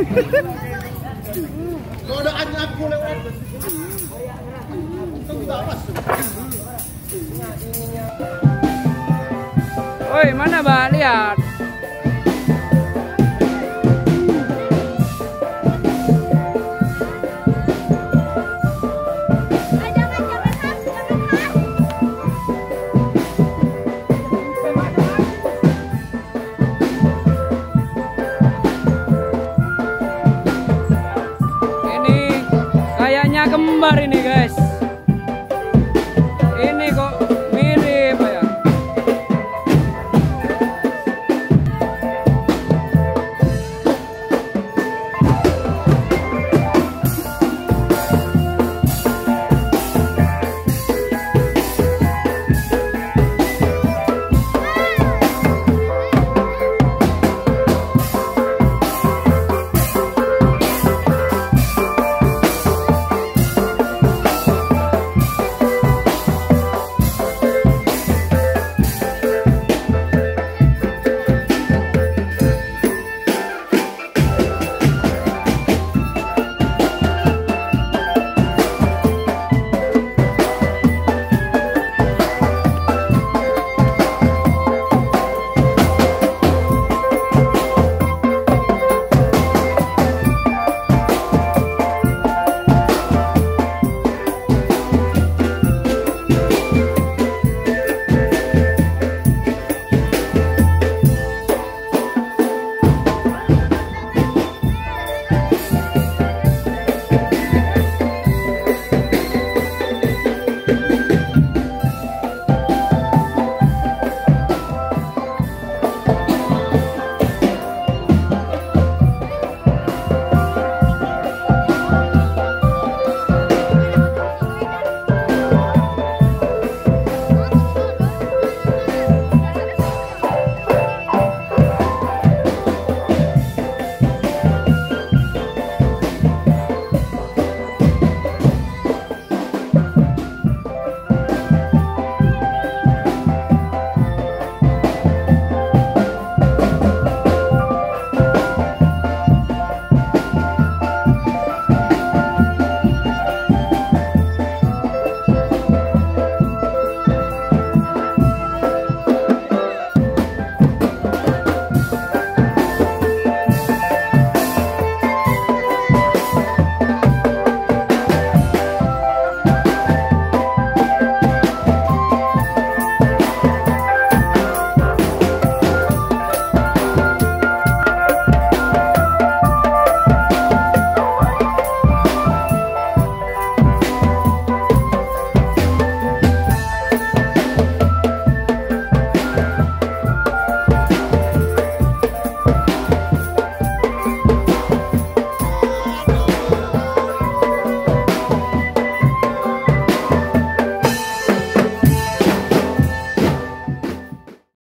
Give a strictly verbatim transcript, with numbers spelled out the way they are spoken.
Oi, mana Mbak? Lihat. Kembar ini guys.